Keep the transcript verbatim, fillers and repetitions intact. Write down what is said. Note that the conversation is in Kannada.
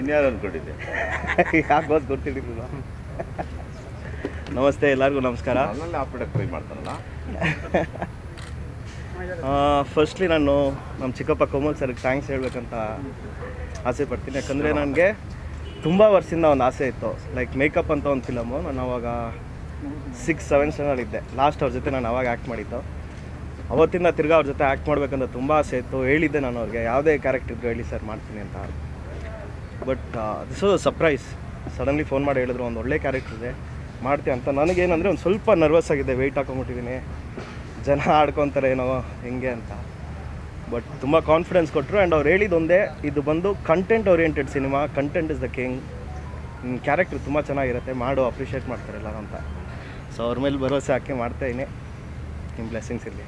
ಇನ್ಯಾರು ಅಂದ್ಕೊಂಡಿದ್ದೆ ಯಾಕೆ ಗೊತ್ತು ಗೊತ್ತಿರಲಿಲ್ಲ. ನಮಸ್ತೆ ಎಲ್ಲರಿಗೂ ನಮಸ್ಕಾರ. ನನ್ನಲ್ಲಿ ಆ ಪ್ರಾಡಕ್ಟ್ ಟ್ರೈ ಮಾಡ್ತಾರಲ್ಲ. ಫಸ್ಟ್ಲಿ ನಾನು ನಮ್ಮ ಚಿಕ್ಕಪ್ಪ ಕೋಮಲ್ ಸರ್ಗೆ ಥ್ಯಾಂಕ್ಸ್ ಹೇಳಬೇಕಂತ ಆಸೆ ಪಡ್ತೀನಿ. ಯಾಕಂದರೆ ನನಗೆ ತುಂಬ ವರ್ಷದಿಂದ ಒಂದು ಆಸೆ ಇತ್ತು. ಲೈಕ್ ಮೇಕಪ್ ಅಂತ ಒಂದು ಫಿಲಮು, ನಾನು ಅವಾಗ ಸಿಕ್ಸ್ ಸೆವೆನ್ ಸ್ಟ್ಯಾಂಡರ್ಡಿದ್ದೆ. ಲಾಸ್ಟ್ ಅವ್ರ ಜೊತೆ ನಾನು ಅವಾಗ ಆ್ಯಕ್ಟ್ ಮಾಡಿತ್ತು. ಅವತ್ತಿಂದ ತಿರ್ಗಾ ಅವ್ರ ಜೊತೆ ಆ್ಯಕ್ಟ್ ಮಾಡಬೇಕಂತ ತುಂಬ ಆಸೆ ಇತ್ತು. ಹೇಳಿದ್ದೆ ನಾನು ಅವ್ರಿಗೆ, ಯಾವುದೇ ಕ್ಯಾರೆಕ್ಟರ್ ಇದ್ರು ಹೇಳಿ ಸರ್ ಮಾಡ್ತೀನಿ ಅಂತ. But this was a surprise. Suddenly phone ಮಾಡಿ ಹೇಳಿದ್ರು ಒಂದು ಒಳ್ಳೆ ಕ್ಯಾರೆಕ್ಟರ್ ಇದೆ, ಮಾಡ್ತೀಯ ಅಂತ. ನನಗೇನಂದರೆ ಒಂದು ಸ್ವಲ್ಪ ನರ್ವಸ್ ಆಗಿದೆ, ವೆಯ್ಟ್ ಹಾಕೊಂಡ್ಬಿಟ್ಟಿದ್ದೀನಿ, ಜನ ಆಡ್ಕೊತಾರೆ ಏನೋ ಹೆಂಗೆ ಅಂತ. ಬಟ್ ತುಂಬ ಕಾನ್ಫಿಡೆನ್ಸ್ ಕೊಟ್ಟರು. ಆ್ಯಂಡ್ ಅವ್ರು ಹೇಳಿದೊಂದೇ, ಇದು ಬಂದು content oriented cinema, content is the king, ನಿಮ್ಮ ಕ್ಯಾರೆಕ್ಟರ್ ತುಂಬ ಚೆನ್ನಾಗಿರುತ್ತೆ, ಮಾಡು, ಅಪ್ರಿಷಿಯೇಟ್ ಮಾಡ್ತಾರೆ ಎಲ್ಲರೂ ಅಂತ. ಸೊ ಅವ್ರ ಮೇಲೆ ಭರವಸೆ ಹಾಕಿ ಮಾಡ್ತಾಯಿದ್ದೀನಿ. ನಿಮ್ಮ ಬ್ಲೆಸ್ಸಿಂಗ್ಸ್ ಇರಲಿ.